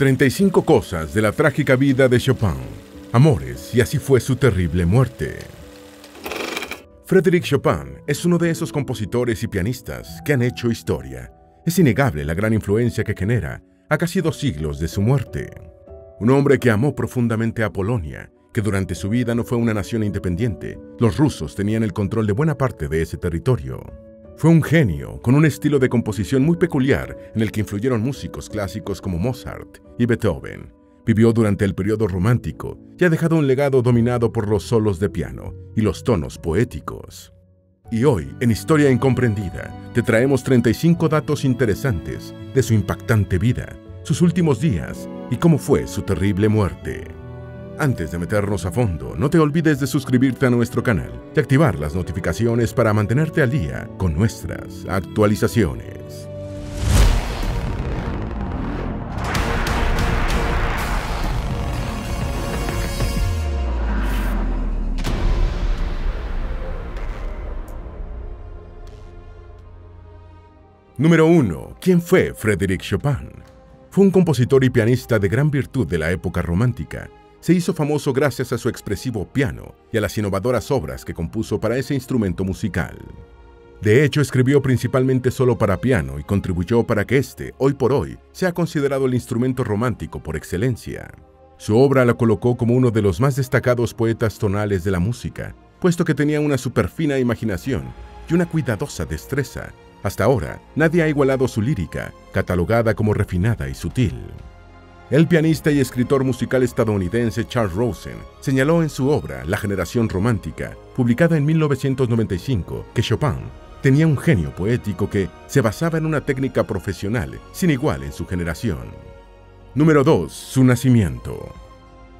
35 cosas de la trágica vida de Chopin, amores, y así fue su terrible muerte. Frédéric Chopin es uno de esos compositores y pianistas que han hecho historia. Es innegable la gran influencia que genera a casi 2 siglos de su muerte. Un hombre que amó profundamente a Polonia, que durante su vida no fue una nación independiente. Los rusos tenían el control de buena parte de ese territorio. Fue un genio, con un estilo de composición muy peculiar en el que influyeron músicos clásicos como Mozart y Beethoven. Vivió durante el periodo romántico y ha dejado un legado dominado por los solos de piano y los tonos poéticos. Y hoy, en Historia Incomprendida, te traemos 35 datos interesantes de su impactante vida, sus últimos días y cómo fue su terrible muerte. Antes de meternos a fondo, no te olvides de suscribirte a nuestro canal y activar las notificaciones para mantenerte al día con nuestras actualizaciones. Número 1. ¿Quién fue Frédéric Chopin? Fue un compositor y pianista de gran virtud de la época romántica. Se hizo famoso gracias a su expresivo piano y a las innovadoras obras que compuso para ese instrumento musical. De hecho, escribió principalmente solo para piano y contribuyó para que este, hoy por hoy, sea considerado el instrumento romántico por excelencia. Su obra la colocó como uno de los más destacados poetas tonales de la música, puesto que tenía una superfina imaginación y una cuidadosa destreza. Hasta ahora, nadie ha igualado su lírica, catalogada como refinada y sutil. El pianista y escritor musical estadounidense Charles Rosen señaló en su obra La generación romántica, publicada en 1995, que Chopin tenía un genio poético que se basaba en una técnica profesional sin igual en su generación. Número 2. Su nacimiento.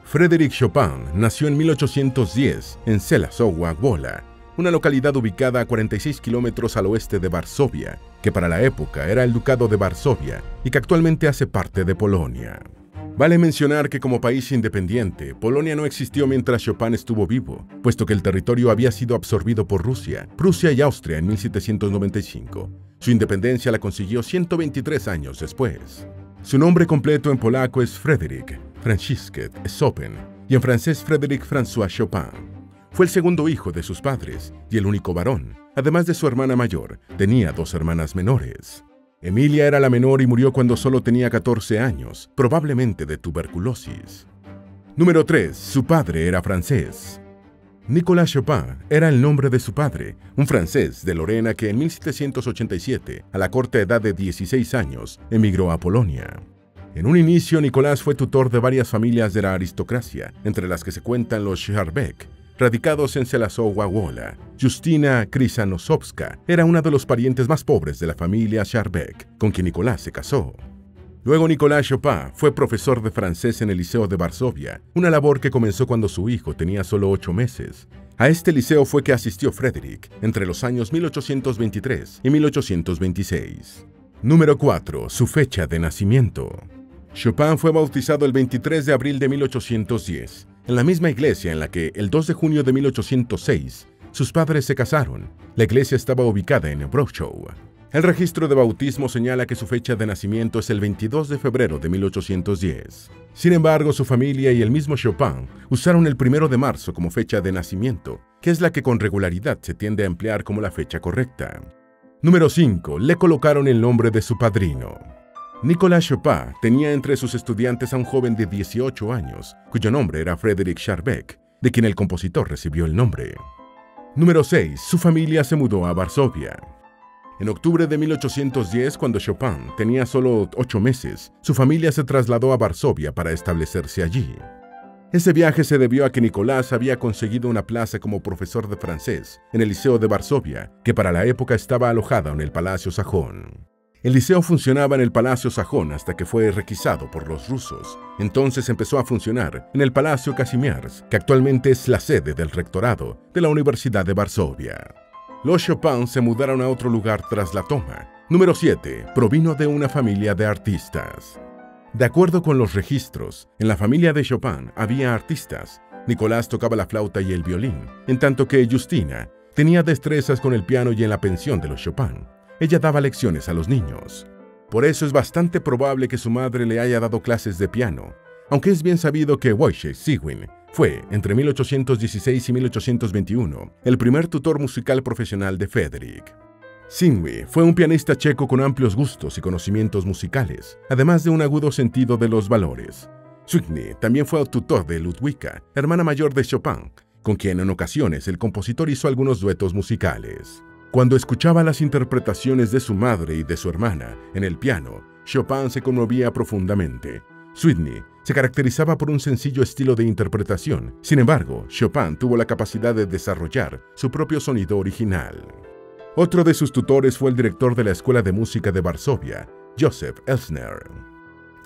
Frédéric Chopin nació en 1810 en Żelazowa Wola, una localidad ubicada a 46 kilómetros al oeste de Varsovia, que para la época era el Ducado de Varsovia y que actualmente hace parte de Polonia. Vale mencionar que como país independiente, Polonia no existió mientras Chopin estuvo vivo, puesto que el territorio había sido absorbido por Rusia, Prusia y Austria en 1795. Su independencia la consiguió 123 años después. Su nombre completo en polaco es Fryderyk Franciszek Szopen y en francés Frédéric François Chopin. Fue el segundo hijo de sus padres y el único varón. Además de su hermana mayor, tenía 2 hermanas menores. Emilia era la menor y murió cuando solo tenía 14 años, probablemente de tuberculosis. Número 3. Su padre era francés. Nicolás Chopin era el nombre de su padre, un francés de Lorena que en 1787, a la corta edad de 16 años, emigró a Polonia. En un inicio, Nicolás fue tutor de varias familias de la aristocracia, entre las que se cuentan los Scharbeck, radicados en Żelazowa Wola. Justina Kryzanosowska era una de los parientes más pobres de la familia Scharbeck, con quien Nicolás se casó. Luego Nicolás Chopin fue profesor de francés en el Liceo de Varsovia, una labor que comenzó cuando su hijo tenía solo 8 meses. A este liceo fue que asistió Frédéric entre los años 1823 y 1826. Número 4. Su fecha de nacimiento. Chopin fue bautizado el 23 de abril de 1810. En la misma iglesia en la que, el 2 de junio de 1806, sus padres se casaron. La iglesia estaba ubicada en Wrocław. El registro de bautismo señala que su fecha de nacimiento es el 22 de febrero de 1810. Sin embargo, su familia y el mismo Chopin usaron el 1 de marzo como fecha de nacimiento, que es la que con regularidad se tiende a emplear como la fecha correcta. Número 5. Le colocaron el nombre de su padrino. Nicolás Chopin tenía entre sus estudiantes a un joven de 18 años, cuyo nombre era Frédéric Scharbeck, de quien el compositor recibió el nombre. Número 6. Su familia se mudó a Varsovia. En octubre de 1810, cuando Chopin tenía solo 8 meses, su familia se trasladó a Varsovia para establecerse allí. Ese viaje se debió a que Nicolás había conseguido una plaza como profesor de francés en el Liceo de Varsovia, que para la época estaba alojada en el Palacio Sajón. El liceo funcionaba en el Palacio Sajón hasta que fue requisado por los rusos. Entonces empezó a funcionar en el Palacio Casimierz, que actualmente es la sede del rectorado de la Universidad de Varsovia. Los Chopin se mudaron a otro lugar tras la toma. Número 7. Provino de una familia de artistas. De acuerdo con los registros, en la familia de Chopin había artistas. Nicolás tocaba la flauta y el violín, en tanto que Justina tenía destrezas con el piano y en la pensión de los Chopin. Ella daba lecciones a los niños. Por eso es bastante probable que su madre le haya dado clases de piano, aunque es bien sabido que Wojciech Żywny fue, entre 1816 y 1821, el primer tutor musical profesional de Frédéric. Żywny fue un pianista checo con amplios gustos y conocimientos musicales, además de un agudo sentido de los valores. Żywny también fue tutor de Ludwika, hermana mayor de Chopin, con quien en ocasiones el compositor hizo algunos duetos musicales. Cuando escuchaba las interpretaciones de su madre y de su hermana en el piano, Chopin se conmovía profundamente. Żywny se caracterizaba por un sencillo estilo de interpretación, sin embargo, Chopin tuvo la capacidad de desarrollar su propio sonido original. Otro de sus tutores fue el director de la Escuela de Música de Varsovia, Joseph Elsner.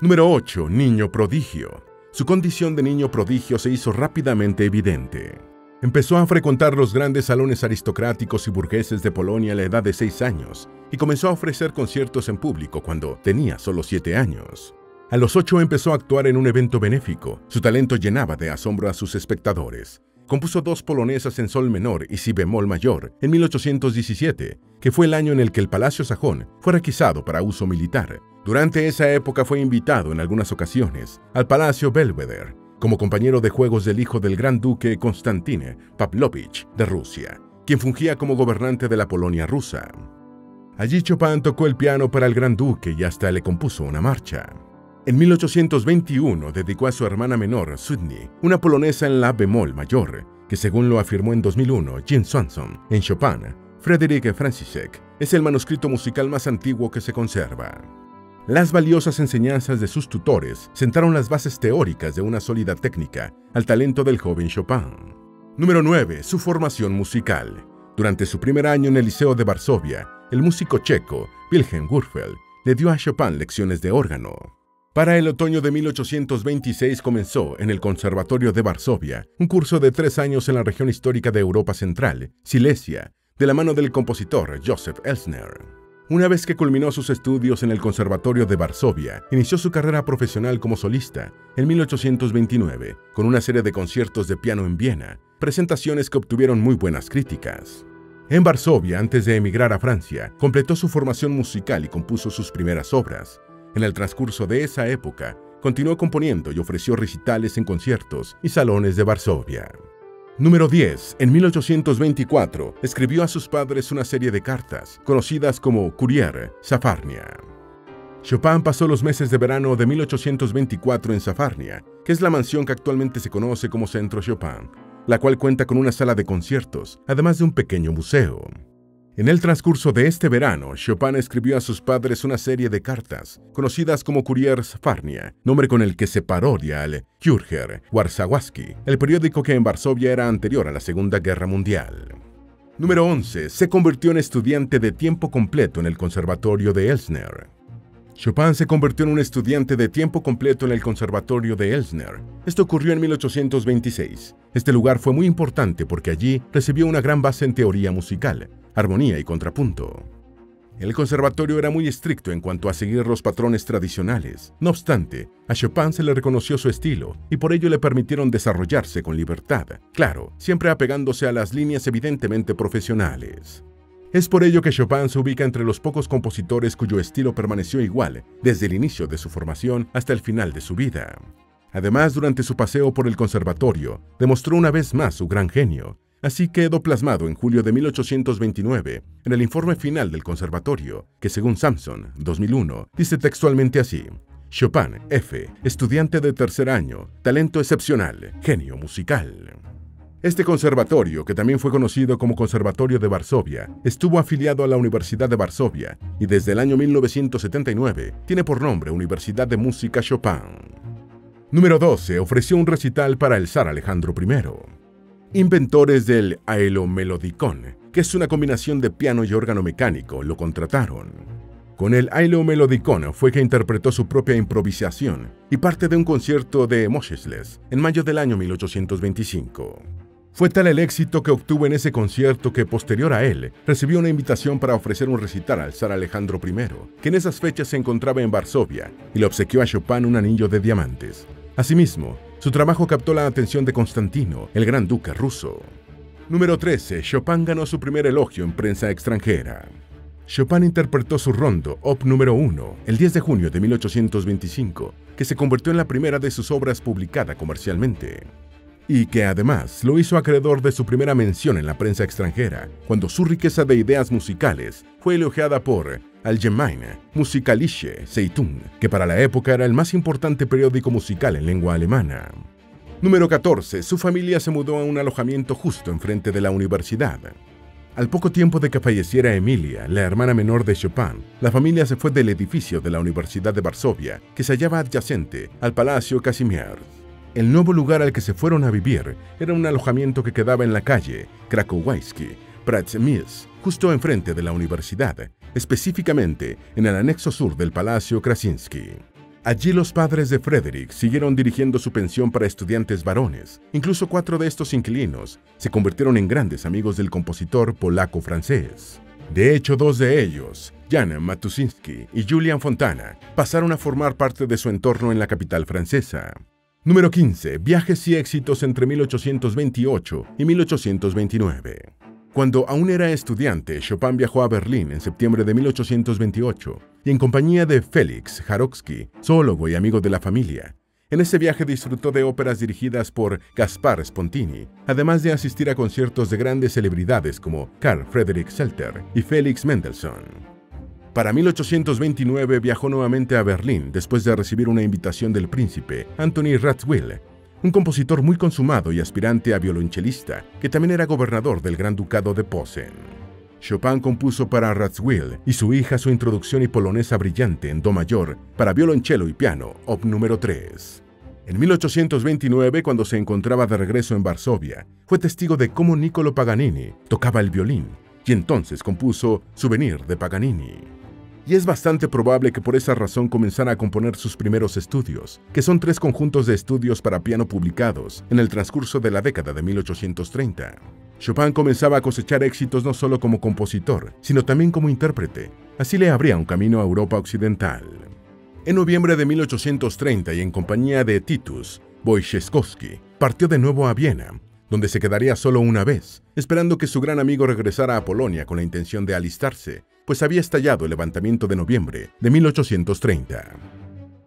Número 8. Niño prodigio. Su condición de niño prodigio se hizo rápidamente evidente. Empezó a frecuentar los grandes salones aristocráticos y burgueses de Polonia a la edad de 6 años y comenzó a ofrecer conciertos en público cuando tenía solo 7 años. A los 8 empezó a actuar en un evento benéfico. Su talento llenaba de asombro a sus espectadores. Compuso 2 polonesas en sol menor y si bemol mayor en 1817, que fue el año en el que el Palacio Sajón fue requisado para uso militar. Durante esa época fue invitado en algunas ocasiones al Palacio Belvedere como compañero de juegos del hijo del gran duque Konstantin Pavlovich de Rusia, quien fungía como gobernante de la Polonia rusa. Allí Chopin tocó el piano para el gran duque y hasta le compuso una marcha. En 1821 dedicó a su hermana menor, Żywny, una polonesa en la bemol mayor, que según lo afirmó en 2001 Jim Swanson en Chopin, Fryderyk Franciszek, es el manuscrito musical más antiguo que se conserva. Las valiosas enseñanzas de sus tutores sentaron las bases teóricas de una sólida técnica al talento del joven Chopin. Número 9. Su formación musical. Durante su primer año en el Liceo de Varsovia, el músico checo Wilhelm Würfel le dio a Chopin lecciones de órgano. Para el otoño de 1826 comenzó, en el Conservatorio de Varsovia, un curso de 3 años en la región histórica de Europa Central, Silesia, de la mano del compositor Joseph Elsner. Una vez que culminó sus estudios en el Conservatorio de Varsovia, inició su carrera profesional como solista en 1829, con una serie de conciertos de piano en Viena, presentaciones que obtuvieron muy buenas críticas. En Varsovia, antes de emigrar a Francia, completó su formación musical y compuso sus primeras obras. En el transcurso de esa época, continuó componiendo y ofreció recitales en conciertos y salones de Varsovia. Número 10. En 1824, escribió a sus padres una serie de cartas, conocidas como Courier Szafarnia. Chopin pasó los meses de verano de 1824 en Szafarnia, que es la mansión que actualmente se conoce como Centro Chopin, la cual cuenta con una sala de conciertos, además de un pequeño museo. En el transcurso de este verano, Chopin escribió a sus padres una serie de cartas, conocidas como Courier Szafarnia, nombre con el que se parodia al Kurier Warszawski, el periódico que en Varsovia era anterior a la Segunda Guerra Mundial. Número 11. Se convirtió en estudiante de tiempo completo en el Conservatorio de Elsner. Chopin se convirtió en un estudiante de tiempo completo en el Conservatorio de Elsner. Esto ocurrió en 1826. Este lugar fue muy importante porque allí recibió una gran base en teoría musical, armonía y contrapunto. El conservatorio era muy estricto en cuanto a seguir los patrones tradicionales. No obstante, a Chopin se le reconoció su estilo y por ello le permitieron desarrollarse con libertad, claro, siempre apegándose a las líneas evidentemente profesionales. Es por ello que Chopin se ubica entre los pocos compositores cuyo estilo permaneció igual desde el inicio de su formación hasta el final de su vida. Además, durante su paseo por el conservatorio, demostró una vez más su gran genio, así quedó plasmado en julio de 1829 en el informe final del conservatorio, que según Samson, 2001, dice textualmente así: Chopin, F., estudiante de tercer año, talento excepcional, genio musical. Este conservatorio, que también fue conocido como Conservatorio de Varsovia, estuvo afiliado a la Universidad de Varsovia y desde el año 1979 tiene por nombre Universidad de Música Chopin. Número 12. Ofreció un recital para el zar Alejandro I. Inventores del Aeolomelodicon, que es una combinación de piano y órgano mecánico, lo contrataron. Con el Aeolomelodicon fue que interpretó su propia improvisación y parte de un concierto de Moscheles en mayo del año 1825. Fue tal el éxito que obtuvo en ese concierto que, posterior a él, recibió una invitación para ofrecer un recital al zar Alejandro I, que en esas fechas se encontraba en Varsovia, y le obsequió a Chopin un anillo de diamantes. Asimismo, su trabajo captó la atención de Constantino, el gran duque ruso. Número 13. Chopin ganó su primer elogio en prensa extranjera. Chopin interpretó su Rondo, Op. número 1, el 10 de junio de 1825, que se convirtió en la primera de sus obras publicada comercialmente, y que además lo hizo acreedor de su primera mención en la prensa extranjera, cuando su riqueza de ideas musicales fue elogiada por Allgemeine Musikalische Zeitung, que para la época era el más importante periódico musical en lengua alemana. Número 14. Su familia se mudó a un alojamiento justo enfrente de la universidad. Al poco tiempo de que falleciera Emilia, la hermana menor de Chopin, la familia se fue del edificio de la Universidad de Varsovia, que se hallaba adyacente al Palacio Casimierz. El nuevo lugar al que se fueron a vivir era un alojamiento que quedaba en la calle Krakowski, Pratzmys, justo enfrente de la universidad, específicamente en el anexo sur del Palacio Krasinski. Allí los padres de Frédéric siguieron dirigiendo su pensión para estudiantes varones. Incluso 4 de estos inquilinos se convirtieron en grandes amigos del compositor polaco-francés. De hecho, 2 de ellos, Jan Matuszynski y Julian Fontana, pasaron a formar parte de su entorno en la capital francesa. Número 15. Viajes y éxitos entre 1828 y 1829. Cuando aún era estudiante, Chopin viajó a Berlín en septiembre de 1828 y en compañía de Félix Jarocki, zoólogo y amigo de la familia. En ese viaje disfrutó de óperas dirigidas por Gaspar Spontini, además de asistir a conciertos de grandes celebridades como Carl Friedrich Zelter y Félix Mendelssohn. Para 1829 viajó nuevamente a Berlín después de recibir una invitación del príncipe Anthony Radziwill, un compositor muy consumado y aspirante a violonchelista, que también era gobernador del Gran Ducado de Posen. Chopin compuso para Radziwill y su hija su introducción y polonesa brillante en do mayor para violonchelo y piano, Op. número 3. En 1829, cuando se encontraba de regreso en Varsovia, fue testigo de cómo Niccolo Paganini tocaba el violín y entonces compuso Souvenir de Paganini. Y es bastante probable que por esa razón comenzara a componer sus primeros estudios, que son 3 conjuntos de estudios para piano publicados en el transcurso de la década de 1830. Chopin comenzaba a cosechar éxitos no solo como compositor, sino también como intérprete. Así le abría un camino a Europa occidental. En noviembre de 1830, y en compañía de Titus Wojciechowski, partió de nuevo a Viena, donde se quedaría solo una vez, esperando que su gran amigo regresara a Polonia con la intención de alistarse, pues había estallado el levantamiento de noviembre de 1830.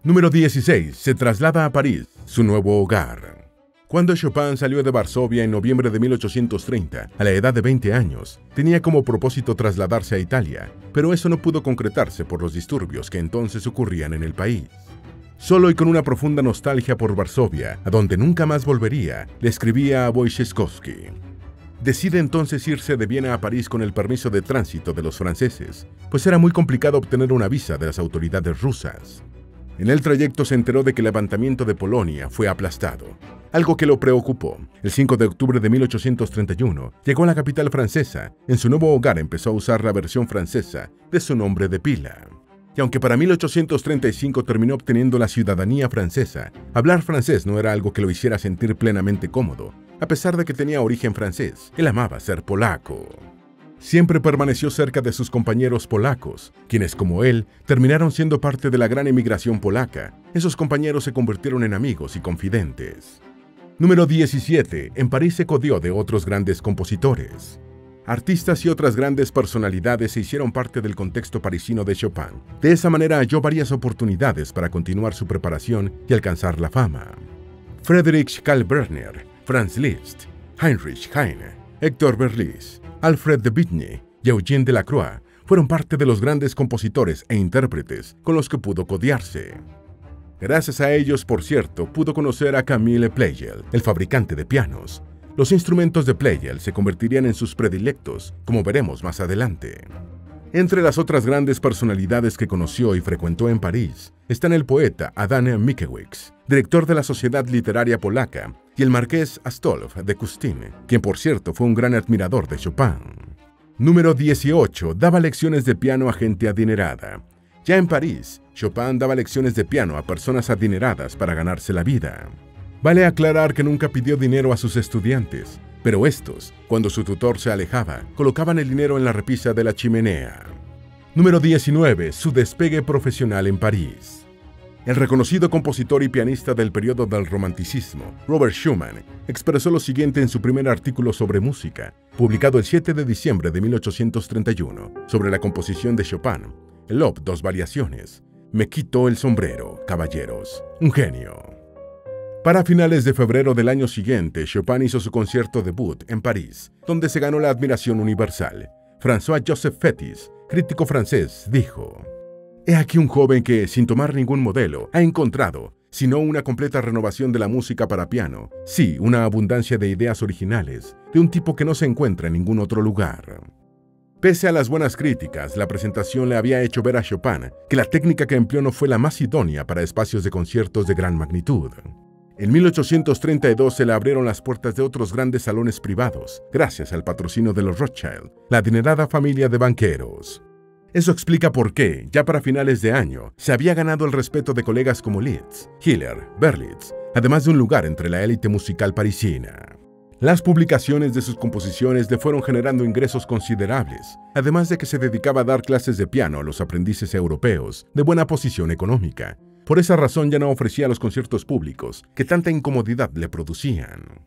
Número 16. Se traslada a París, su nuevo hogar. Cuando Chopin salió de Varsovia en noviembre de 1830, a la edad de 20 años, tenía como propósito trasladarse a Italia, pero eso no pudo concretarse por los disturbios que entonces ocurrían en el país. Solo y con una profunda nostalgia por Varsovia, a donde nunca más volvería, le escribía a Wojciechowski. Decide entonces irse de Viena a París con el permiso de tránsito de los franceses, pues era muy complicado obtener una visa de las autoridades rusas. En el trayecto se enteró de que el levantamiento de Polonia fue aplastado, algo que lo preocupó. El 5 de octubre de 1831 llegó a la capital francesa. En su nuevo hogar empezó a usar la versión francesa de su nombre de pila. Y aunque para 1835 terminó obteniendo la ciudadanía francesa, hablar francés no era algo que lo hiciera sentir plenamente cómodo. A pesar de que tenía origen francés, él amaba ser polaco. Siempre permaneció cerca de sus compañeros polacos, quienes, como él, terminaron siendo parte de la gran emigración polaca. Esos compañeros se convirtieron en amigos y confidentes. Número 17. En París se codió de otros grandes compositores. Artistas y otras grandes personalidades se hicieron parte del contexto parisino de Chopin. De esa manera halló varias oportunidades para continuar su preparación y alcanzar la fama. Friedrich Karl Werner, Franz Liszt, Heinrich Heine, Héctor Berlioz, Alfred de Vigny y Eugène Delacroix fueron parte de los grandes compositores e intérpretes con los que pudo codearse. Gracias a ellos, por cierto, pudo conocer a Camille Pleyel, el fabricante de pianos. Los instrumentos de Pleyel se convertirían en sus predilectos, como veremos más adelante. Entre las otras grandes personalidades que conoció y frecuentó en París están el poeta Adam Mickiewicz, director de la Sociedad Literaria Polaca, y el marqués Astolf de Custine, quien por cierto fue un gran admirador de Chopin. Número 18. Daba lecciones de piano a gente adinerada. Ya en París, Chopin daba lecciones de piano a personas adineradas para ganarse la vida. Vale aclarar que nunca pidió dinero a sus estudiantes, pero estos, cuando su tutor se alejaba, colocaban el dinero en la repisa de la chimenea. Número 19. Su despegue profesional en París. El reconocido compositor y pianista del periodo del Romanticismo, Robert Schumann, expresó lo siguiente en su primer artículo sobre música, publicado el 7 de diciembre de 1831, sobre la composición de Chopin, el Op. 2 Variaciones. Me quito el sombrero, caballeros. Un genio. Para finales de febrero del año siguiente, Chopin hizo su concierto debut en París, donde se ganó la admiración universal. François-Joseph Fétis, crítico francés, dijo: «He aquí un joven que, sin tomar ningún modelo, ha encontrado, sino una completa renovación de la música para piano, sí, una abundancia de ideas originales, de un tipo que no se encuentra en ningún otro lugar». Pese a las buenas críticas, la presentación le había hecho ver a Chopin que la técnica que empleó no fue la más idónea para espacios de conciertos de gran magnitud. En 1832 se le abrieron las puertas de otros grandes salones privados, gracias al patrocinio de los Rothschild, la adinerada familia de banqueros. Eso explica por qué, ya para finales de año, se había ganado el respeto de colegas como Liszt, Hiller, Berlitz, además de un lugar entre la élite musical parisina. Las publicaciones de sus composiciones le fueron generando ingresos considerables, además de que se dedicaba a dar clases de piano a los aprendices europeos de buena posición económica. Por esa razón ya no ofrecía los conciertos públicos que tanta incomodidad le producían.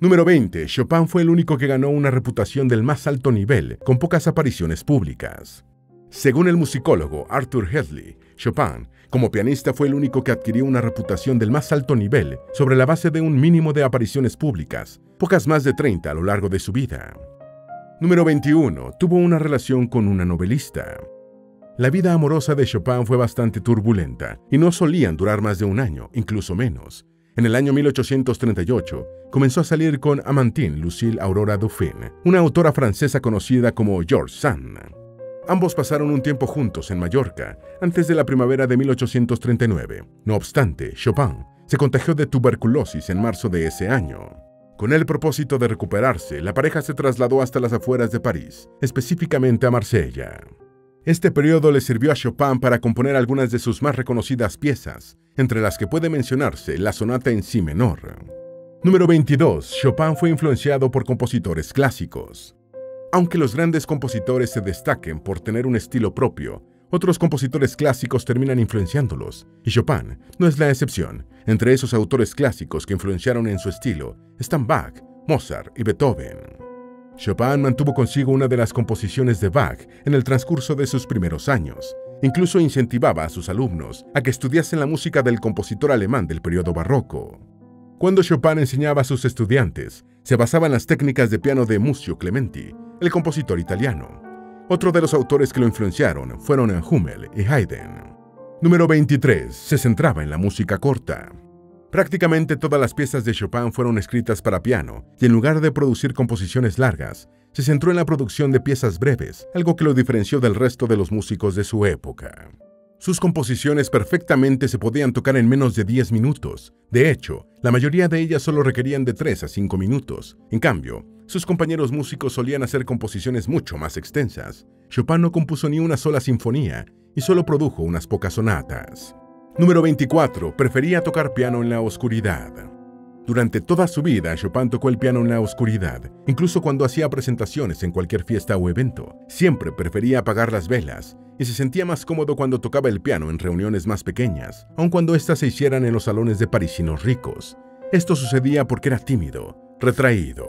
Número 20. Chopin fue el único que ganó una reputación del más alto nivel, con pocas apariciones públicas. Según el musicólogo Arthur Hedley, Chopin, como pianista, fue el único que adquirió una reputación del más alto nivel sobre la base de un mínimo de apariciones públicas, pocas más de 30 a lo largo de su vida. Número 21. Tuvo una relación con una novelista. La vida amorosa de Chopin fue bastante turbulenta y no solían durar más de un año, incluso menos. En el año 1838, comenzó a salir con Amantine Lucille Aurora Dauphin, una autora francesa conocida como George Sand. Ambos pasaron un tiempo juntos en Mallorca, antes de la primavera de 1839. No obstante, Chopin se contagió de tuberculosis en marzo de ese año. Con el propósito de recuperarse, la pareja se trasladó hasta las afueras de París, específicamente a Marsella. Este periodo le sirvió a Chopin para componer algunas de sus más reconocidas piezas, entre las que puede mencionarse la sonata en si menor. Número 22. Chopin fue influenciado por compositores clásicos. Aunque los grandes compositores se destaquen por tener un estilo propio, otros compositores clásicos terminan influenciándolos, y Chopin no es la excepción. Entre esos autores clásicos que influenciaron en su estilo están Bach, Mozart y Beethoven. Chopin mantuvo consigo una de las composiciones de Bach en el transcurso de sus primeros años. Incluso incentivaba a sus alumnos a que estudiasen la música del compositor alemán del periodo barroco. Cuando Chopin enseñaba a sus estudiantes, se basaba en las técnicas de piano de Muzio Clementi, el compositor italiano. Otro de los autores que lo influenciaron fueron Hummel y Haydn. Número 23. Se centraba en la música corta. Prácticamente todas las piezas de Chopin fueron escritas para piano, y en lugar de producir composiciones largas, se centró en la producción de piezas breves, algo que lo diferenció del resto de los músicos de su época. Sus composiciones perfectamente se podían tocar en menos de 10 minutos. De hecho, la mayoría de ellas solo requerían de 3 a 5 minutos. En cambio, sus compañeros músicos solían hacer composiciones mucho más extensas. Chopin no compuso ni una sola sinfonía y solo produjo unas pocas sonatas. Número 24. Prefería tocar piano en la oscuridad. Durante toda su vida, Chopin tocó el piano en la oscuridad. Incluso cuando hacía presentaciones en cualquier fiesta o evento, siempre prefería apagar las velas y se sentía más cómodo cuando tocaba el piano en reuniones más pequeñas, aun cuando éstas se hicieran en los salones de parisinos ricos. Esto sucedía porque era tímido, retraído.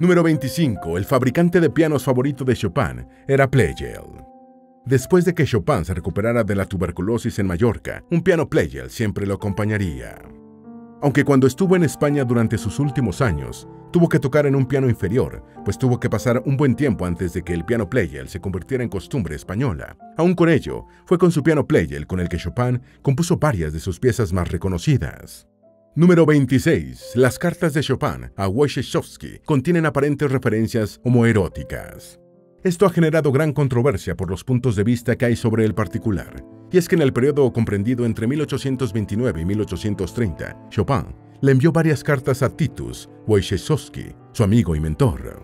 Número 25. El fabricante de pianos favorito de Chopin era Pleyel. Después de que Chopin se recuperara de la tuberculosis en Mallorca, un piano Pleyel siempre lo acompañaría. Aunque cuando estuvo en España durante sus últimos años, tuvo que tocar en un piano inferior, pues tuvo que pasar un buen tiempo antes de que el piano Pleyel se convirtiera en costumbre española. Aún con ello, fue con su piano Pleyel con el que Chopin compuso varias de sus piezas más reconocidas. Número 26. Las cartas de Chopin a Wojciechowski contienen aparentes referencias homoeróticas. Esto ha generado gran controversia por los puntos de vista que hay sobre el particular, y es que en el periodo comprendido entre 1829 y 1830, Chopin le envió varias cartas a Titus Wojciechowski, su amigo y mentor.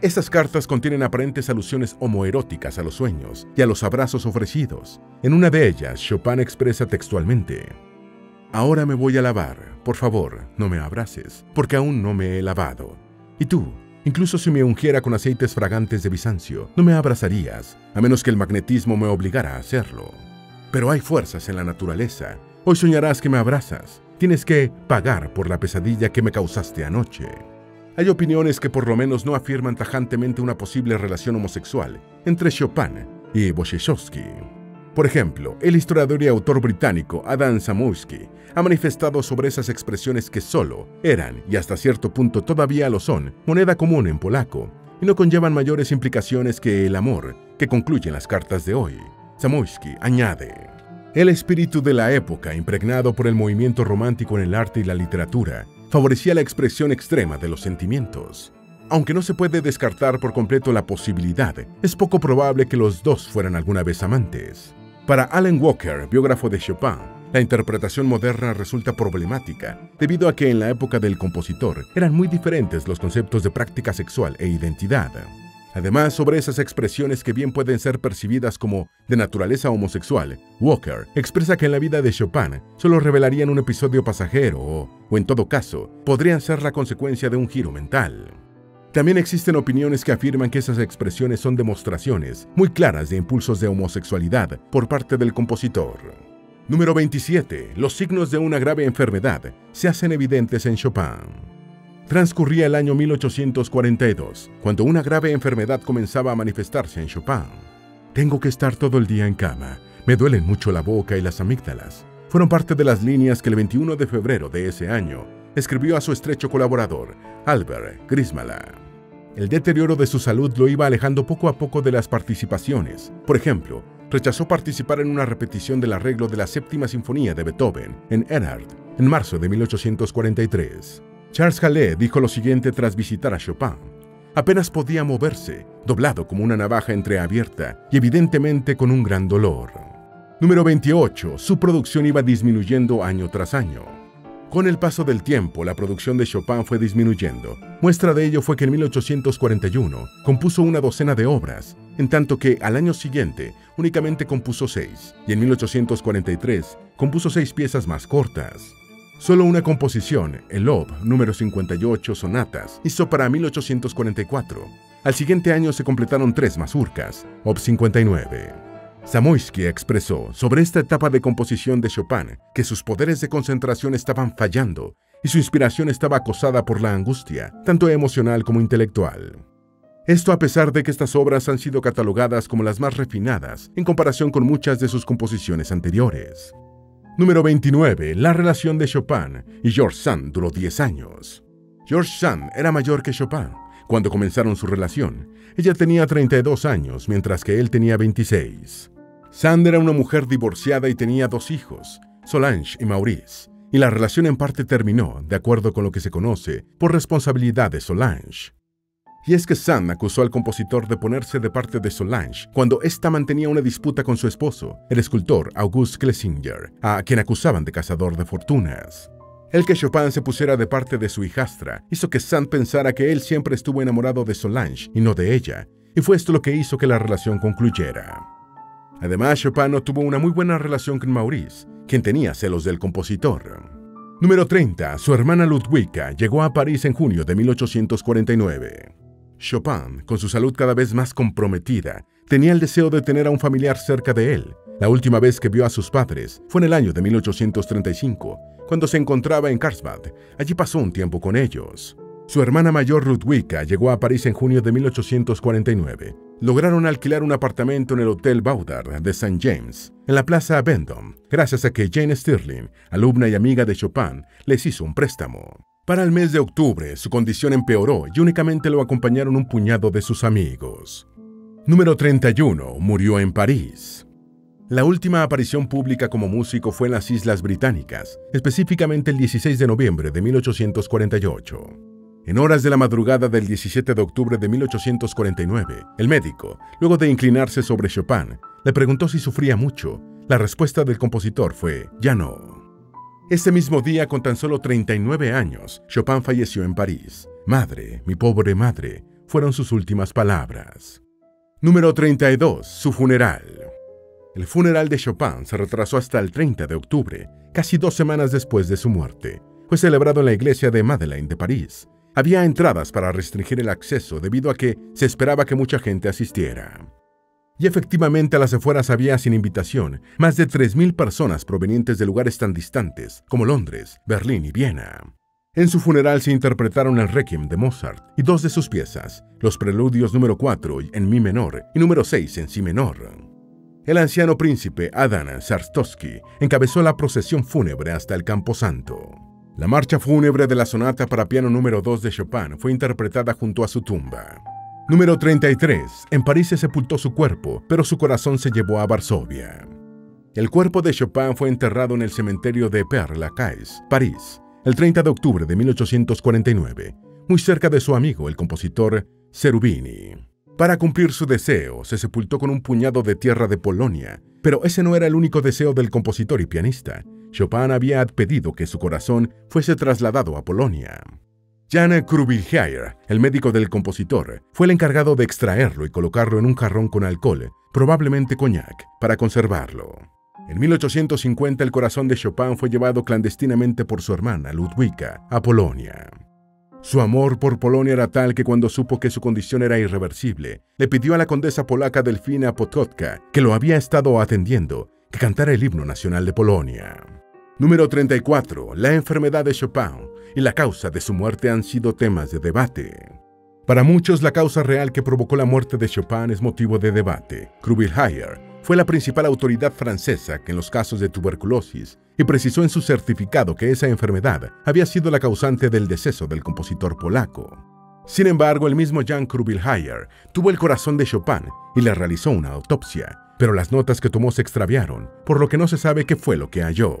Esas cartas contienen aparentes alusiones homoeróticas a los sueños y a los abrazos ofrecidos. En una de ellas, Chopin expresa textualmente: «Ahora me voy a lavar, por favor, no me abraces, porque aún no me he lavado. Y tú, incluso si me ungiera con aceites fragantes de Bizancio, no me abrazarías, a menos que el magnetismo me obligara a hacerlo. Pero hay fuerzas en la naturaleza, Hoy soñarás que me abrazas. Tienes que pagar por la pesadilla que me causaste anoche. Hay opiniones que por lo menos no afirman tajantemente una posible relación homosexual entre Chopin y Wojciechowski. Por ejemplo, el historiador y autor británico Adam Zamoyski ha manifestado sobre esas expresiones que solo eran, y hasta cierto punto todavía lo son, moneda común en polaco, y no conllevan mayores implicaciones que el amor que concluyen las cartas de hoy. Zamoyski añade: el espíritu de la época, impregnado por el movimiento romántico en el arte y la literatura, favorecía la expresión extrema de los sentimientos. Aunque no se puede descartar por completo la posibilidad, es poco probable que los dos fueran alguna vez amantes. Para Alan Walker, biógrafo de Chopin, la interpretación moderna resulta problemática, debido a que en la época del compositor eran muy diferentes los conceptos de práctica sexual e identidad. Además, sobre esas expresiones que bien pueden ser percibidas como de naturaleza homosexual, Walker expresa que en la vida de Chopin solo revelarían un episodio pasajero o en todo caso, podrían ser la consecuencia de un giro mental. También existen opiniones que afirman que esas expresiones son demostraciones muy claras de impulsos de homosexualidad por parte del compositor. Número 27. Los signos de una grave enfermedad se hacen evidentes en Chopin. Transcurría el año 1842, cuando una grave enfermedad comenzaba a manifestarse en Chopin. Tengo que estar todo el día en cama. Me duelen mucho la boca y las amígdalas. Fueron parte de las líneas que el 21 de febrero de ese año escribió a su estrecho colaborador, Albert Grismala. El deterioro de su salud lo iba alejando poco a poco de las participaciones. Por ejemplo, rechazó participar en una repetición del arreglo de la Séptima Sinfonía de Beethoven en Erard, en marzo de 1843. Charles Hallé dijo lo siguiente tras visitar a Chopin: apenas podía moverse, doblado como una navaja entreabierta y evidentemente con un gran dolor. Número 28. Su producción iba disminuyendo año tras año. Con el paso del tiempo, la producción de Chopin fue disminuyendo. Muestra de ello fue que en 1841 compuso una docena de obras, en tanto que al año siguiente únicamente compuso 6, y en 1843 compuso 6 piezas más cortas. Solo una composición, el Op. número 58 Sonatas, hizo para 1844. Al siguiente año se completaron 3 mazurcas, Op. 59. Zamoyski expresó sobre esta etapa de composición de Chopin que sus poderes de concentración estaban fallando y su inspiración estaba acosada por la angustia, tanto emocional como intelectual. Esto a pesar de que estas obras han sido catalogadas como las más refinadas en comparación con muchas de sus composiciones anteriores. Número 29. La relación de Chopin y George Sand duró 10 años. George Sand era mayor que Chopin cuando comenzaron su relación. Ella tenía 32 años, mientras que él tenía 26. Sand era una mujer divorciada y tenía 2 hijos, Solange y Maurice, y la relación en parte terminó, de acuerdo con lo que se conoce, por responsabilidad de Solange. Y es que Sand acusó al compositor de ponerse de parte de Solange cuando ésta mantenía una disputa con su esposo, el escultor Auguste Clesinger, a quien acusaban de cazador de fortunas. El que Chopin se pusiera de parte de su hijastra hizo que Sand pensara que él siempre estuvo enamorado de Solange y no de ella, y fue esto lo que hizo que la relación concluyera. Además, Chopin no tuvo una muy buena relación con Maurice, quien tenía celos del compositor. Número 30. Su hermana Ludwika llegó a París en junio de 1849. Chopin, con su salud cada vez más comprometida, tenía el deseo de tener a un familiar cerca de él. La última vez que vio a sus padres fue en el año de 1835, cuando se encontraba en Karlsbad. Allí pasó un tiempo con ellos. Su hermana mayor Ludwika llegó a París en junio de 1849. Lograron alquilar un apartamento en el Hotel Baudard de St. James, en la Plaza Vendôme, gracias a que Jane Stirling, alumna y amiga de Chopin, les hizo un préstamo. Para el mes de octubre, su condición empeoró y únicamente lo acompañaron un puñado de sus amigos. Número 31. Murió en París. La última aparición pública como músico fue en las Islas Británicas, específicamente el 16 de noviembre de 1848. En horas de la madrugada del 17 de octubre de 1849, el médico, luego de inclinarse sobre Chopin, le preguntó si sufría mucho. La respuesta del compositor fue: ya no. Ese mismo día, con tan solo 39 años, Chopin falleció en París. Madre, mi pobre madre, fueron sus últimas palabras. Número 32. Su funeral. El funeral de Chopin se retrasó hasta el 30 de octubre, casi 2 semanas después de su muerte. Fue celebrado en la iglesia de Madeleine de París. Había entradas para restringir el acceso debido a que se esperaba que mucha gente asistiera. Y efectivamente a las afueras había, sin invitación, más de 3.000 personas provenientes de lugares tan distantes como Londres, Berlín y Viena. En su funeral se interpretaron el Requiem de Mozart y dos de sus piezas, los preludios número 4 en mi menor y número 6 en si menor. El anciano príncipe Adam Czartoryski encabezó la procesión fúnebre hasta el Camposanto. La marcha fúnebre de la sonata para piano número 2 de Chopin fue interpretada junto a su tumba. Número 33. En París se sepultó su cuerpo, pero su corazón se llevó a Varsovia. El cuerpo de Chopin fue enterrado en el cementerio de Père-Lachaise, París, el 30 de octubre de 1849, muy cerca de su amigo, el compositor Cherubini. Para cumplir su deseo, se sepultó con un puñado de tierra de Polonia, pero ese no era el único deseo del compositor y pianista. Chopin había pedido que su corazón fuese trasladado a Polonia. Jan Krubichair, el médico del compositor, fue el encargado de extraerlo y colocarlo en un jarrón con alcohol, probablemente coñac, para conservarlo. En 1850, el corazón de Chopin fue llevado clandestinamente por su hermana, Ludwika, a Polonia. Su amor por Polonia era tal que cuando supo que su condición era irreversible, le pidió a la condesa polaca Delfina Potocka, que lo había estado atendiendo, que cantara el himno nacional de Polonia. Número 34. La enfermedad de Chopin y la causa de su muerte han sido temas de debate. Para muchos, la causa real que provocó la muerte de Chopin es motivo de debate. Krubichair fue la principal autoridad francesa que en los casos de tuberculosis y precisó en su certificado que esa enfermedad había sido la causante del deceso del compositor polaco. Sin embargo, el mismo Jan Krubichair tuvo el corazón de Chopin y le realizó una autopsia, pero las notas que tomó se extraviaron, por lo que no se sabe qué fue lo que halló.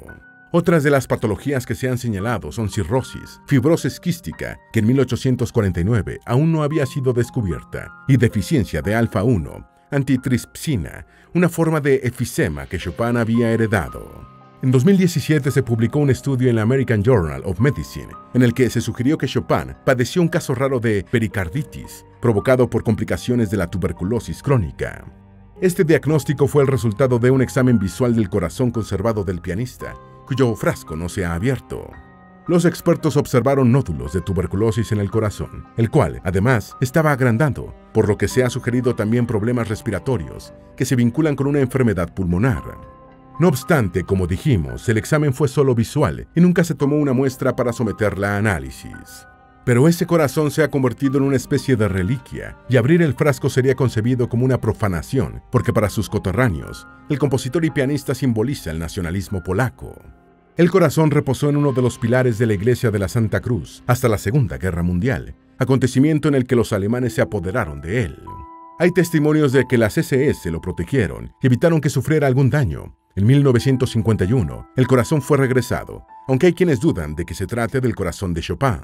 Otras de las patologías que se han señalado son cirrosis, fibrosis quística, que en 1849 aún no había sido descubierta, y deficiencia de alfa-1, antitripsina, una forma de efisema que Chopin había heredado. En 2017 se publicó un estudio en la American Journal of Medicine, en el que se sugirió que Chopin padeció un caso raro de pericarditis, provocado por complicaciones de la tuberculosis crónica. Este diagnóstico fue el resultado de un examen visual del corazón conservado del pianista, cuyo frasco no se ha abierto. Los expertos observaron nódulos de tuberculosis en el corazón, el cual, además, estaba agrandando, por lo que se ha sugerido también problemas respiratorios que se vinculan con una enfermedad pulmonar. No obstante, como dijimos, el examen fue solo visual y nunca se tomó una muestra para someterla a análisis. Pero ese corazón se ha convertido en una especie de reliquia, y abrir el frasco sería concebido como una profanación, porque para sus coterráneos, el compositor y pianista simboliza el nacionalismo polaco. El corazón reposó en uno de los pilares de la iglesia de la Santa Cruz hasta la Segunda Guerra Mundial, acontecimiento en el que los alemanes se apoderaron de él. Hay testimonios de que las SS lo protegieron y evitaron que sufriera algún daño. En 1951, el corazón fue regresado, aunque hay quienes dudan de que se trate del corazón de Chopin.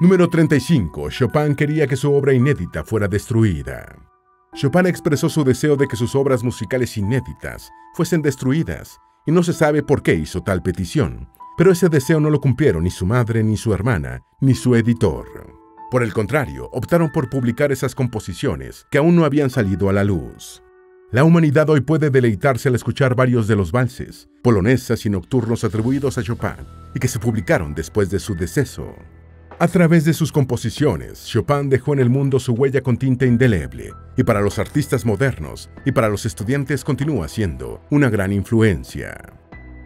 Número 35. Chopin quería que su obra inédita fuera destruida. Chopin expresó su deseo de que sus obras musicales inéditas fuesen destruidas, y no se sabe por qué hizo tal petición, pero ese deseo no lo cumplieron ni su madre, ni su hermana, ni su editor. Por el contrario, optaron por publicar esas composiciones que aún no habían salido a la luz. La humanidad hoy puede deleitarse al escuchar varios de los valses, polonesas y nocturnos atribuidos a Chopin, y que se publicaron después de su deceso. A través de sus composiciones, Chopin dejó en el mundo su huella con tinta indeleble, y para los artistas modernos y para los estudiantes continúa siendo una gran influencia.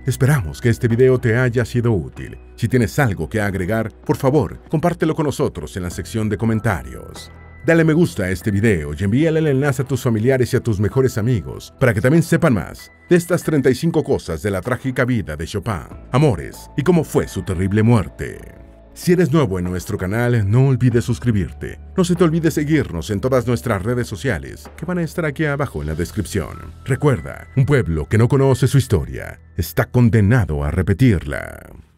Esperamos que este video te haya sido útil. Si tienes algo que agregar, por favor, compártelo con nosotros en la sección de comentarios. Dale me gusta a este video y envíale el enlace a tus familiares y a tus mejores amigos para que también sepan más de estas 35 cosas de la trágica vida de Chopin, amores y cómo fue su terrible muerte. Si eres nuevo en nuestro canal, no olvides suscribirte. No se te olvide seguirnos en todas nuestras redes sociales, que van a estar aquí abajo en la descripción. Recuerda, un pueblo que no conoce su historia, está condenado a repetirla.